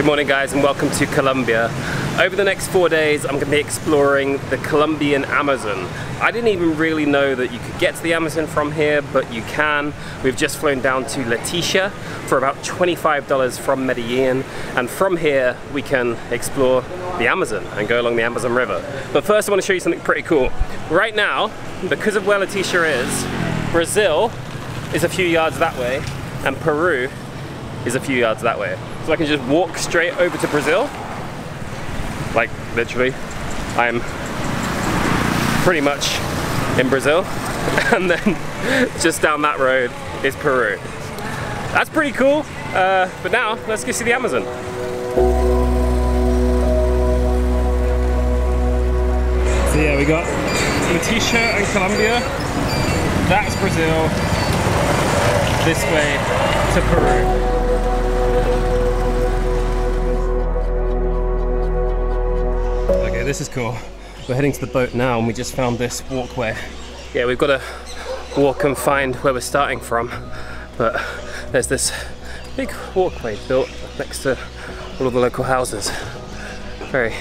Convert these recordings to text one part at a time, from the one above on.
Good morning guys and welcome to Colombia. Over the next 4 days I'm going to be exploring the Colombian Amazon. I didn't even really know that you could get to the Amazon from here, but you can. We've just flown down to Leticia for about $25 from Medellin, and from here we can explore the Amazon and go along the Amazon River. But first I want to show you something pretty cool. Right now, because of where Leticia is, Brazil is a few yards that way and Peru is a few yards that way. So I can just walk straight over to Brazil. Like literally, I'm pretty much in Brazil. And then just down that road is Peru. That's pretty cool. But now let's go see the Amazon. So yeah, we got Leticia and Colombia. That's Brazil. This way to Peru. This is cool. We're heading to the boat now and we just found this walkway. Yeah, we've got to walk and find where we're starting from, but there's this big walkway built next to all of the local houses. Very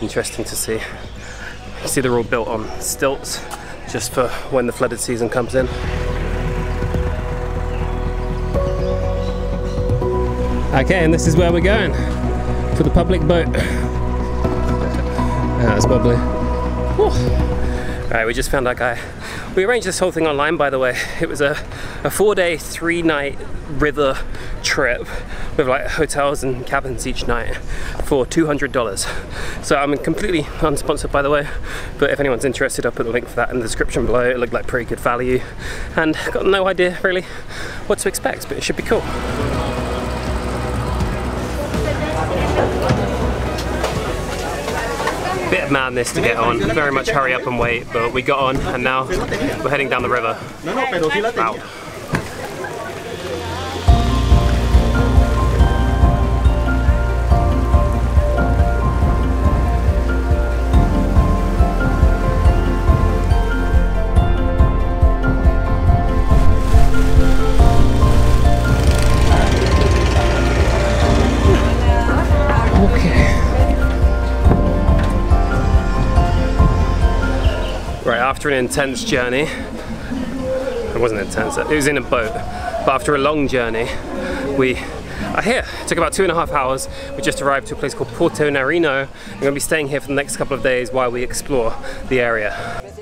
interesting to see. You see they're all built on stilts just for when the flooded season comes in. Okay, and this is where we're going for the public boat. Yeah, that's bubbly. Alright, we just found that guy. We arranged this whole thing online, by the way. It was a 4-day, 3-night river trip with like hotels and cabins each night for $200. So I'm completely unsponsored, by the way, but if anyone's interested, I'll put the link for that in the description below. It looked like pretty good value and got no idea really what to expect, but it should be cool. Bit of madness to get on, very much hurry up and wait, but we got on and now we're heading down the river. Wow. After an intense journey, it wasn't intense, it was in a boat, but after a long journey, we are here. It took about 2.5 hours. We just arrived to a place called Puerto Narino. We're gonna be staying here for the next couple of days while we explore the area.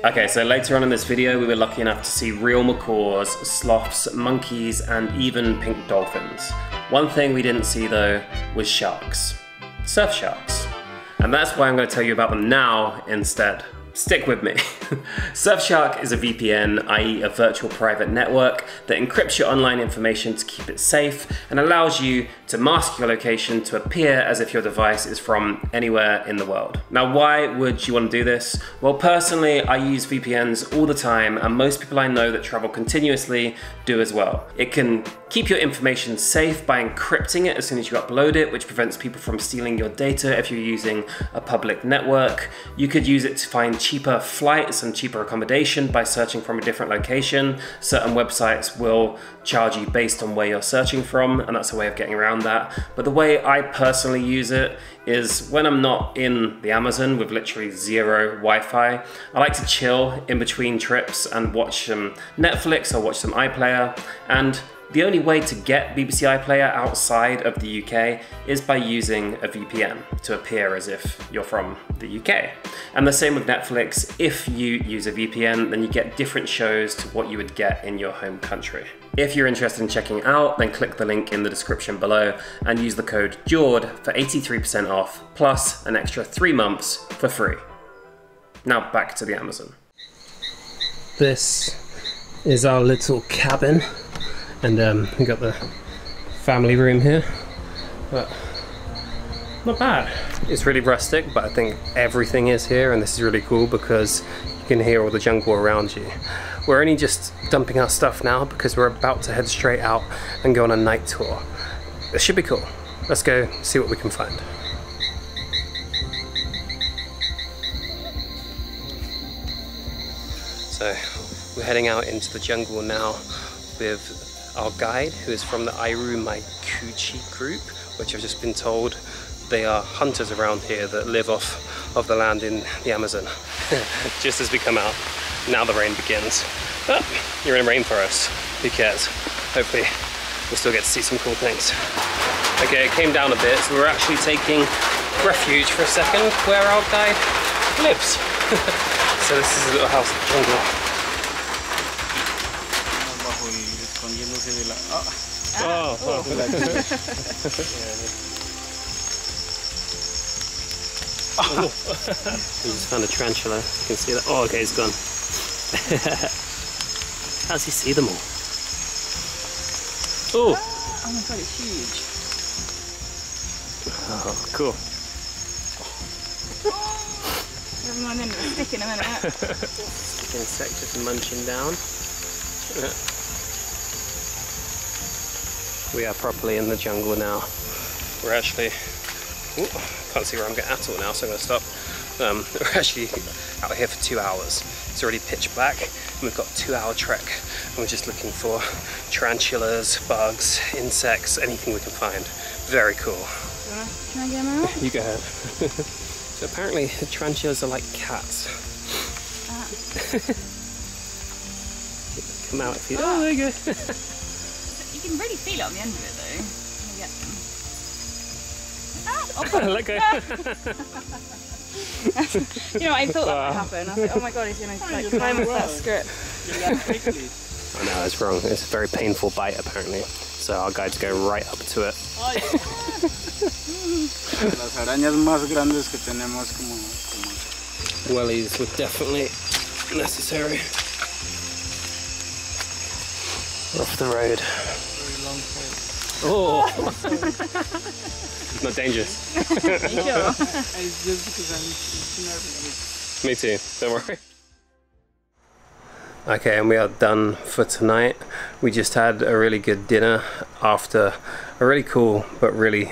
Okay, so later on in this video, we were lucky enough to see real macaws, sloths, monkeys, and even pink dolphins. One thing we didn't see though was sharks, surf sharks. And that's why I'm gonna tell you about them now instead. Stick with me. Surfshark is a VPN, i.e. a virtual private network that encrypts your online information to keep it safe and allows you to mask your location to appear as if your device is from anywhere in the world. Now, why would you want to do this? Well, personally, I use VPNs all the time and most people I know that travel continuously do as well. It can keep your information safe by encrypting it as soon as you upload it, which prevents people from stealing your data if you're using a public network. You could use it to find cheaper flights and cheaper accommodation by searching from a different location. Certain websites will charge you based on where you're searching from, and that's a way of getting around that. But the way I personally use it is when I'm not in the Amazon with literally zero Wi-Fi, I like to chill in between trips and watch some Netflix or watch some iPlayer. And the only way to get BBC iPlayer outside of the UK is by using a VPN to appear as if you're from the UK. And the same with Netflix. If you use a VPN, then you get different shows to what you would get in your home country. If you're interested in checking out, then click the link in the description below and use the code JORD for 83% off, plus an extra 3 months for free. Now back to the Amazon. This is our little cabin. And we got the family room here, but not bad. It's really rustic, but I think everything is here, and this is really cool because you can hear all the jungle around you. We're only just dumping our stuff now because we're about to head straight out and go on a night tour. It should be cool. Let's go see what we can find. So we're heading out into the jungle now with our guide, who is from the Iru Maikuchi group, which I've just been told they are hunters around here that live off of the land in the Amazon. Just as we come out, now the rain begins. Oh, you're in a rainforest, who cares? Hopefully we'll still get to see some cool things. Okay, it came down a bit, so we're actually taking refuge for a second where our guide lives. So this is a little house in the jungle. Oh, oh. Oh. We just found a tarantula, you can see that. Oh, okay, it's gone. How does he see them all? Oh! Oh my god, it's huge. Oh, cool. Everyone in, it's sticking a minute. Sticking insect just munching down. We are properly in the jungle now. We're actually... Ooh, can't see where I'm going at all now, so I'm going to stop. We're actually out here for 2 hours. It's already pitch black, and we've got a 2 hour trek, and we're just looking for tarantulas, bugs, insects, anything we can find. Very cool. Can I get them out? You go ahead. So apparently tarantulas are like cats. Ah. Come out if you... Oh, there you go. You can really feel it on the end of it, though. Can I get them? Oh, let go. You know, I thought that would happen. I was like, oh my god, he's going to like, climb up that script. I know, it's wrong. It's a very painful bite, apparently. So our guides go right up to it. Wellies were definitely necessary. We're off the road. Oh! It's not dangerous. Are you sure? It's just because I'm nervous. Me too, don't worry. Okay, and we are done for tonight. We just had a really good dinner after a really cool but really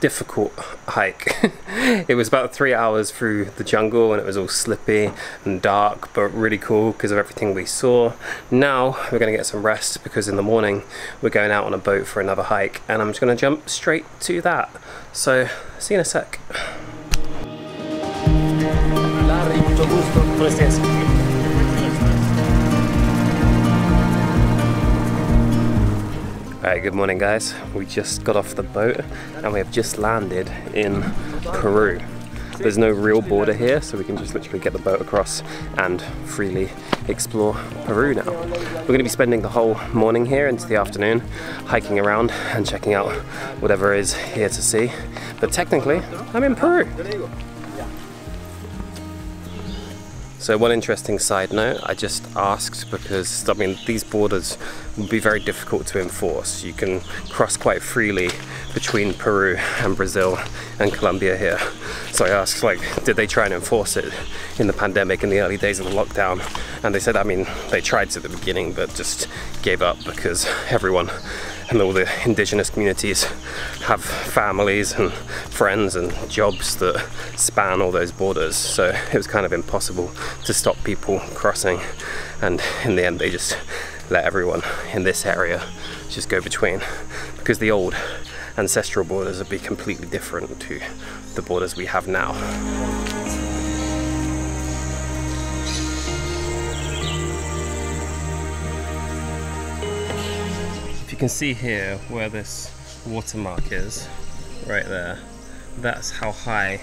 difficult hike. It was about 3 hours through the jungle, and it was all slippy and dark, but really cool because of everything we saw. Now we're going to get some rest because in the morning we're going out on a boat for another hike, and I'm just going to jump straight to that. So see you in a sec. Alright, good morning guys. We just got off the boat and we have just landed in Peru. There's no real border here, so we can just literally get the boat across and freely explore Peru now. We're going to be spending the whole morning here into the afternoon, hiking around and checking out whatever is here to see. But technically, I'm in Peru. So one interesting side note, I just asked because, I mean, these borders would be very difficult to enforce. You can cross quite freely between Peru and Brazil and Colombia here. So I asked, like, did they try and enforce it in the pandemic in the early days of the lockdown? And they said, I mean, they tried to at the beginning, but just gave up because everyone and all the indigenous communities have families and friends and jobs that span all those borders. So it was kind of impossible to stop people crossing, and in the end they just let everyone in this area just go between, because the old ancestral borders would be completely different to the borders we have now. If you can see here where this watermark is, right there, that's how high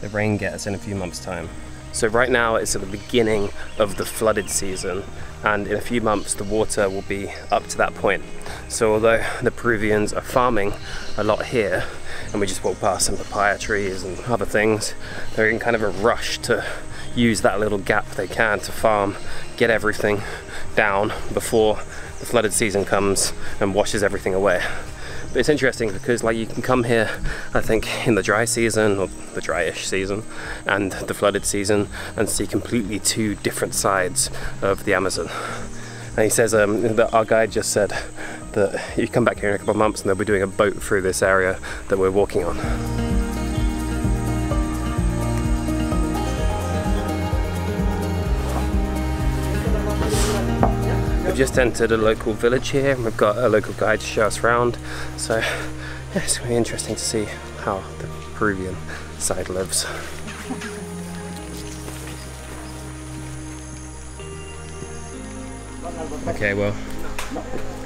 the rain gets in a few months' time. So right now it's at the beginning of the flooded season, and in a few months the water will be up to that point. So although the Peruvians are farming a lot here, and we just walk past some papaya trees and other things, they're in kind of a rush to use that little gap they can to farm, get everything down before the flooded season comes and washes everything away. But it's interesting because, like, you can come here, I think, in the dry season, or the dryish season, and the flooded season, and see completely two different sides of the Amazon. And he says that our guide just said that you come back here in a couple of months and they'll be doing a boat through this area that we're walking on. We've just entered a local village here, and we've got a local guide to show us around, so It's really interesting to see how the Peruvian side lives. Okay, well,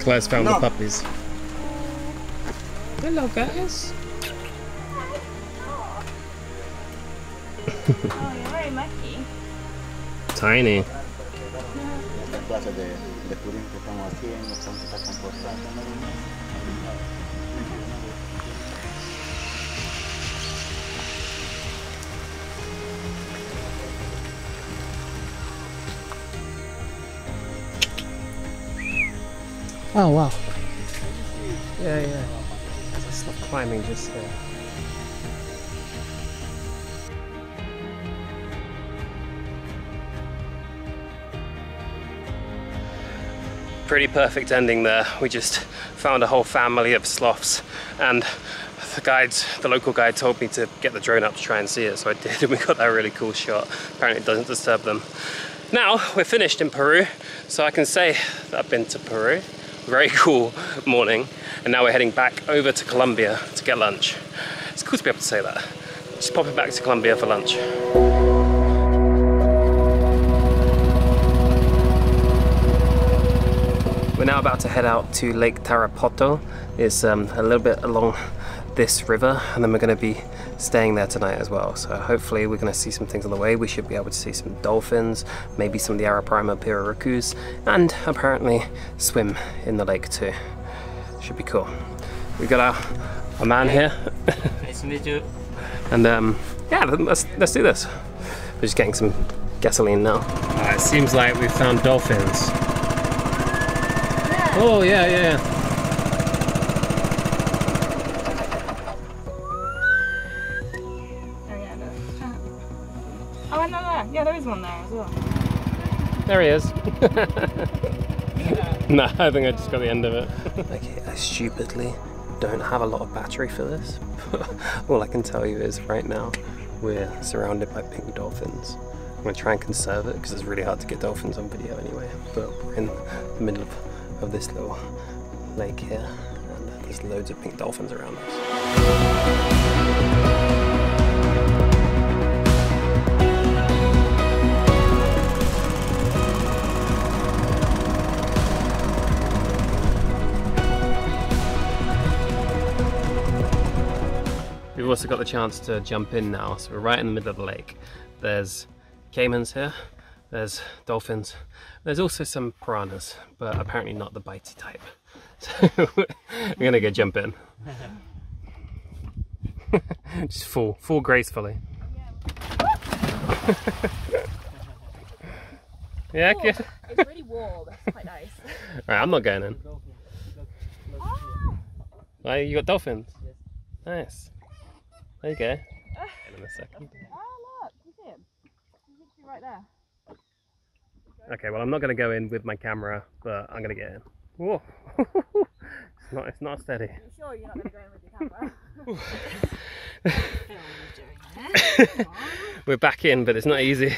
Claire's found the puppies. Hello, guys. Oh, you're very lucky. Tiny. Oh wow. Yeah, yeah. I stopped climbing just there. Pretty perfect ending there. We just found a whole family of sloths, and the local guide told me to get the drone up to try and see it, so I did, and we got that really cool shot. Apparently it doesn't disturb them. Now we're finished in Peru, so I can say that I've been to Peru. Very cool morning, and now we're heading back over to Colombia to get lunch. It's cool to be able to say that. Just popping back to Colombia for lunch. We're now about to head out to Lake Tarapoto. It's a little bit along this river, and then we're going to be staying there tonight as well. So hopefully we're going to see some things on the way. We should be able to see some dolphins, maybe some of the Araprima pirarucus, and apparently swim in the lake too. Should be cool. We got our man here. Nice to meet you. And yeah, let's do this. We're just getting some gasoline now. It seems like we've found dolphins. Oh yeah, yeah. Oh no! Yeah, there is one there as well. There he is. No, I think I just got the end of it. Okay, I stupidly don't have a lot of battery for this. But all I can tell you is right now we're surrounded by pink dolphins. I'm gonna try and conserve it because it's really hard to get dolphins on video anyway. But we're in the middle of this little lake here, and there's loads of pink dolphins around us. We've also got the chance to jump in now, so we're right in the middle of the lake. There's caimans here, there's dolphins, there's also some piranhas, but apparently not the bitey type. So we're gonna go jump in. Just fall gracefully. Yeah, cool. Good. It's really warm, that's quite nice. Alright, I'm not going in. Oh, you got dolphins? Nice. There you go. In a second. Oh look, you see him? He's right there. Okay, well I'm not going to go in with my camera, but I'm going to get in. Whoa! it's not steady. Are you sure you're not going to go in with your camera? What are you doing there? We're back in, but it's not easy.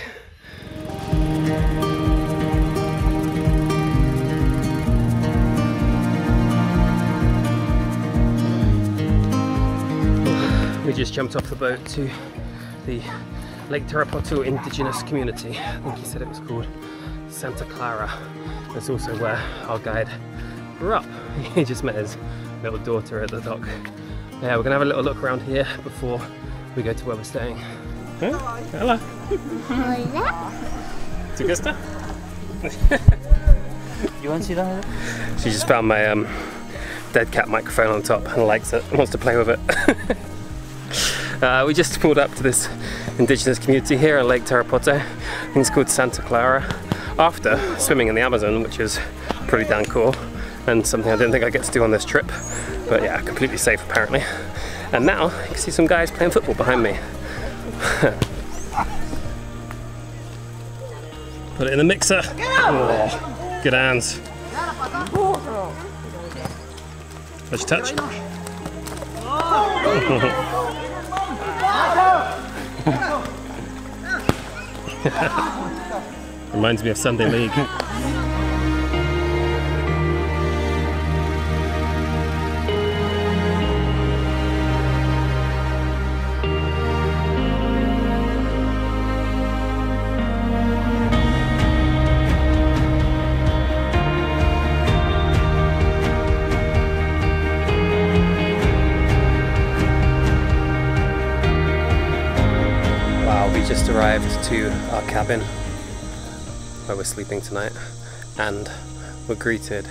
We just jumped off the boat to the Lake Tarapoto indigenous community. I think he said it was called Santa Clara. That's also where our guide grew up. He just met his little daughter at the dock. Yeah, we're gonna have a little look around here before we go to where we're staying. Huh? Hello. Hola. ¿Te gusta? You want to see that? She just found my dead cat microphone on top and likes it, wants to play with it. We just pulled up to this indigenous community here at Lake Tarapoto. It's called Santa Clara, after swimming in the Amazon, which is pretty damn cool, and something I didn't think I'd get to do on this trip, but yeah, completely safe apparently. And now you can see some guys playing football behind me. Put it in the mixer. Oh, good hands. Let's touch. Reminds me of Sunday League. just arrived to our cabin where we're sleeping tonight, and we're greeted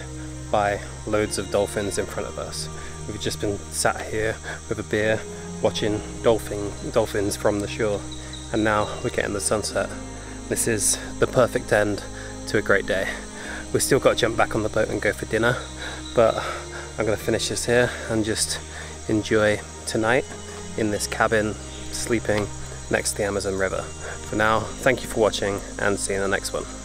by loads of dolphins in front of us. We've just been sat here with a beer watching dolphins from the shore, and now we're getting the sunset. This is the perfect end to a great day. We've still got to jump back on the boat and go for dinner, but I'm going to finish this here and just enjoy tonight in this cabin, sleeping next to the Amazon River. For now, thank you for watching and see you in the next one.